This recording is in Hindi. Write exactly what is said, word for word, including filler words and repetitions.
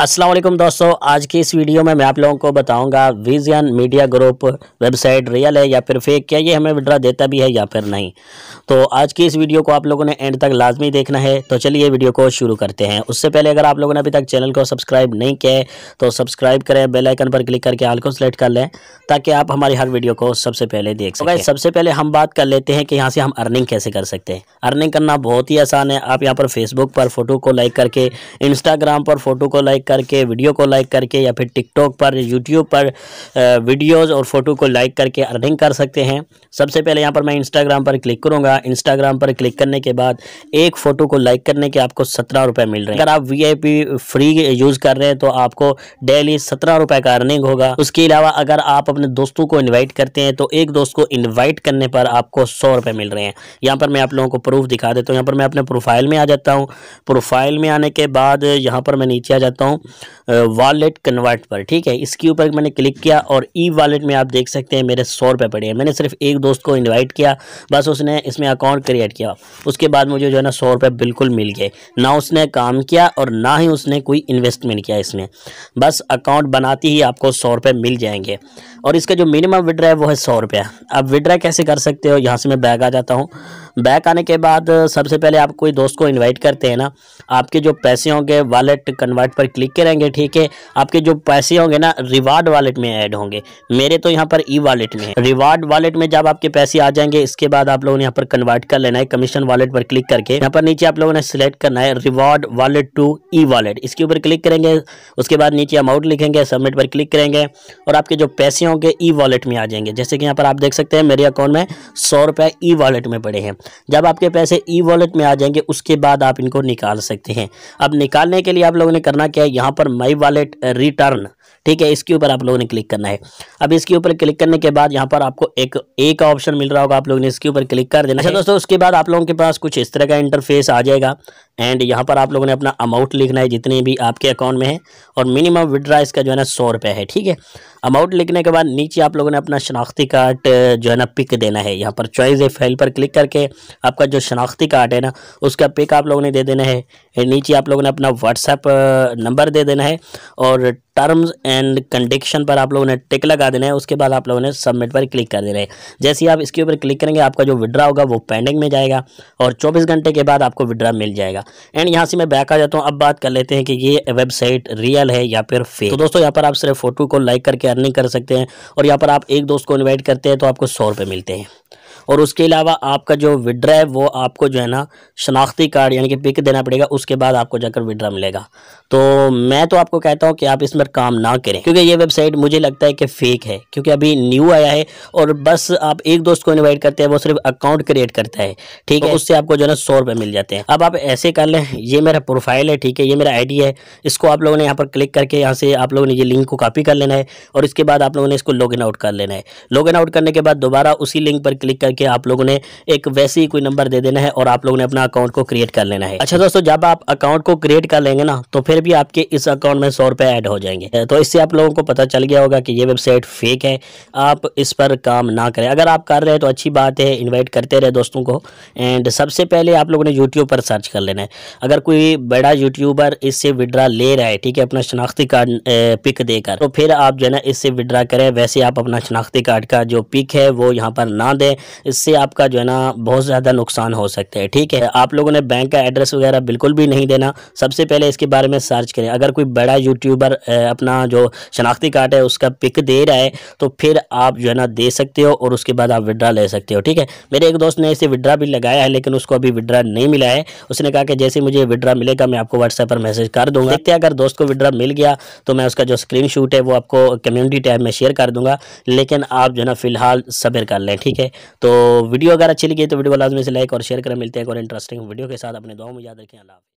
अस्सलाम वालेकुम दोस्तों, आज की इस वीडियो में मैं आप लोगों को बताऊंगा vision media group website real है या फिर फेक, क्या ये हमें विड्रा देता भी है या फिर नहीं। तो आज की इस वीडियो को आप लोगों ने एंड तक लाजमी देखना है। तो चलिए वीडियो को शुरू करते हैं। उससे पहले अगर आप लोगों ने अभी तक चैनल को सब्सक्राइब नहीं किया है तो सब्सक्राइब करें, बेल आइकन पर क्लिक करके ऑल को सेलेक्ट कर लें ताकि आप हमारी हर वीडियो को सबसे पहले देख सकें। सबसे पहले हम बात कर लेते हैं कि यहाँ से हम अर्निंग कैसे कर सकते हैं। अर्निंग करना बहुत ही आसान है। आप यहाँ पर फेसबुक पर फ़ोटो को लाइक करके, इंस्टाग्राम पर फ़ोटो को लाइक करके, वीडियो को लाइक करके या फिर टिकटॉक पर, यूट्यूब पर वीडियोस और फोटो को लाइक करके अर्निंग कर सकते हैं। सबसे पहले यहाँ पर मैं इंस्टाग्राम पर क्लिक करूँगा। इंस्टाग्राम पर क्लिक करने के बाद एक फ़ोटो को लाइक करने के आपको सत्रह रुपये मिल रहे हैं। अगर आप वीआईपी फ्री यूज़ कर रहे हैं तो आपको डेली सत्रह रुपये का अर्निंग होगा। उसके अलावा अगर आप अपने दोस्तों को इन्वाइट करते हैं तो एक दोस्त को इन्वाइट करने पर आपको सौ रुपये मिल रहे हैं। यहाँ पर मैं आप लोगों को प्रूफ दिखा देता हूँ। यहाँ पर मैं अपने प्रोफाइल में आ जाता हूँ। प्रोफाइल में आने के बाद यहाँ पर मैं नीचे आ जाता हूँ वॉलेट कन्वर्ट पर, ठीक है। इसके ऊपर मैंने क्लिक किया और ई वॉलेट में आप देख सकते हैं मेरे सौ रुपये पड़े हैं। मैंने सिर्फ एक दोस्त को इनवाइट किया, बस उसने इसमें अकाउंट क्रिएट किया, उसके बाद मुझे जो है ना सौ रुपये बिल्कुल मिल गए। ना उसने काम किया और ना ही उसने कोई इन्वेस्टमेंट किया इसमें, बस अकाउंट बनाती ही आपको सौ रुपये मिल जाएंगे। और इसका जो मिनिमम विड्रा है वो है सौ रुपये। आप विड्रा कैसे कर सकते हो, यहाँ से मैं बैक आ जाता हूँ। बैक आने के बाद सबसे पहले आप कोई दोस्त को इनवाइट करते हैं ना, आपके जो पैसे होंगे वॉलेट कन्वर्ट पर क्लिक करेंगे, ठीक है। आपके जो पैसे होंगे ना रिवार्ड वॉलेट में ऐड होंगे। मेरे तो यहाँ पर ई वॉलेट में है। रिवार्ड वॉलेट में जब आपके पैसे आ जाएंगे इसके बाद आप लोगों ने यहाँ पर कन्वर्ट कर लेना है कमीशन वॉलेट पर क्लिक करके। यहाँ पर नीचे आप लोगों ने सिलेक्ट करना है reward wallet to e wallet, इसके ऊपर क्लिक करेंगे। उसके बाद नीचे अमाउंट लिखेंगे, सबमिट पर क्लिक करेंगे और आपके जो पैसे होंगे ई वॉलेट में आ जाएंगे। जैसे कि यहाँ पर आप देख सकते हैं मेरे अकाउंट में सौ रुपये ई वॉलेट में पड़े हैं। जब आपके पैसे ई वॉलेट में आ जाएंगे उसके बाद आप इनको निकाल सकते हैं। अब निकालने के लिए आप लोगों ने करना क्या है, यहाँ पर माई वॉलेट रिटर्न, ठीक है, इसके ऊपर आप लोगों ने क्लिक करना है। अब इसके ऊपर क्लिक करने के बाद यहाँ पर आपको एक एक ऑप्शन मिल रहा होगा, आप लोगों ने इसके ऊपर क्लिक कर देना। अच्छा दोस्तों, उसके बाद आप लोगों के पास कुछ इस तरह का इंटरफेस आ जाएगा एंड यहाँ पर आप लोगों ने अपना अमाउंट लिखना है जितने भी आपके अकाउंट में है और मिनिमम विड्रा इसका जो है ना सौ रुपये है, ठीक है। अमाउंट लिखने के बाद नीचे आप लोगों ने अपना शनाख्ती कार्ड जो है ना पिक देना है। यहाँ पर चॉइस ए फाइल पर क्लिक करके आपका जो शनाख्ती कार्ड है ना उसका पिक आप लोगों ने दे देना है। नीचे आप लोगों ने अपना व्हाट्सएप नंबर दे देना है और टर्म्स एंड कंडीशन पर आप लोगों ने टिक लगा देना है। उसके बाद आप लोगों ने सबमिट पर क्लिक कर देना है। जैसे ही आप इसके ऊपर क्लिक करेंगे आपका जो विड्रा होगा वो पेंडिंग में जाएगा और चौबीस घंटे के बाद आपको विड्रा मिल जाएगा। एंड यहाँ से मैं बैक आ जाता हूँ। अब बात कर लेते हैं कि ये वेबसाइट रियल है या फिर फेक। तो दोस्तों, यहाँ पर आप सिर्फ फोटो को लाइक करके अर्निंग कर सकते हैं और यहाँ पर आप एक दोस्त को इन्वाइट करते हैं तो आपको सौ रुपये मिलते हैं। और उसके अलावा आपका जो विड्रा है वो आपको जो है ना शनाख्ती कार्ड यानी कि पिक देना पड़ेगा, उसके बाद आपको जाकर विड्रा मिलेगा। तो मैं तो आपको कहता हूँ कि आप इस पर काम ना करें क्योंकि ये वेबसाइट मुझे लगता है कि फ़ेक है, क्योंकि अभी न्यू आया है और बस आप एक दोस्त को इन्वाइट करते हैं, वो सिर्फ अकाउंट क्रिएट करता है, ठीक है, तो उससे आपको जो है ना सौ रुपये मिल जाते हैं। अब आप ऐसे कर लें, ये मेरा प्रोफाइल है, ठीक है, ये मेरा आई डी है, इसको आप लोगों ने यहाँ पर क्लिक करके यहाँ से आप लोगों ने ये लिंक को कॉपी कर लेना है और इसके बाद आप लोगों ने इसको लॉगिन आउट कर लेना है। लॉगिन आउट करने के बाद दोबारा उसी लिंक पर क्लिक करके आप लोगों ने एक वैसे ही कोई नंबर दे देना है और आप लोगों ने अपना अकाउंट को क्रिएट कर लेना है। अच्छा दोस्तों, जब आप अकाउंट को क्रिएट कर लेंगे ना तो फिर भी आपके इस अकाउंट में सौ रुपये ऐड हो जाएंगे। तो इससे आप लोगों को पता चल गया होगा कि ये वेबसाइट फेक है, आप इस पर काम ना करें। अगर आप कर रहे हैं तो अच्छी बात है, इन्वाइट करते रहे दोस्तों को। एंड सबसे पहले आप लोगों ने यूट्यूब पर सर्च कर लेना है। अगर कोई बड़ा यूट्यूबर इससे विड्रा ले रहा है, ठीक है, अपना शनाख्ती कार्ड पिक देकर, तो फिर आप जो है ना इससे विड्रा करें। वैसे आप अपना शनाख्ती कार्ड का जो पिक है वो यहाँ पर ना दें, इससे आपका जो है ना बहुत ज़्यादा नुकसान हो सकता है, ठीक है। आप लोगों ने बैंक का एड्रेस वगैरह बिल्कुल भी नहीं देना। सबसे पहले इसके बारे में सर्च करें। अगर कोई बड़ा यूट्यूबर अपना जो शनाख्ती कार्ड है उसका पिक दे रहा है तो फिर आप जो है ना दे सकते हो और उसके बाद आप विड्रा ले सकते हो, ठीक है। मेरे एक दोस्त ने इसे विड्रा भी लगाया है लेकिन उसको अभी विड्रा नहीं मिला है। उसने कहा कि जैसे मुझे विड्रा मिलेगा मैं आपको व्हाट्सएप पर मैसेज कर दूंगा। देखते हैं, अगर दोस्त को विड्रा मिल गया तो मैं उसका जो स्क्रीनशॉट है वो आपको कम्युनिटी टैब में शेयर कर दूंगा, लेकिन आप जो है ना फिलहाल सब्र कर लें, ठीक है। तो वीडियो अगर अच्छी लगी तो वीडियो को लाजमी से लाइक और शेयर करें। मिलते हैं एक और इंटरेस्टिंग वीडियो के साथ। अपने दुआओं में याद रखें। अल्लाह।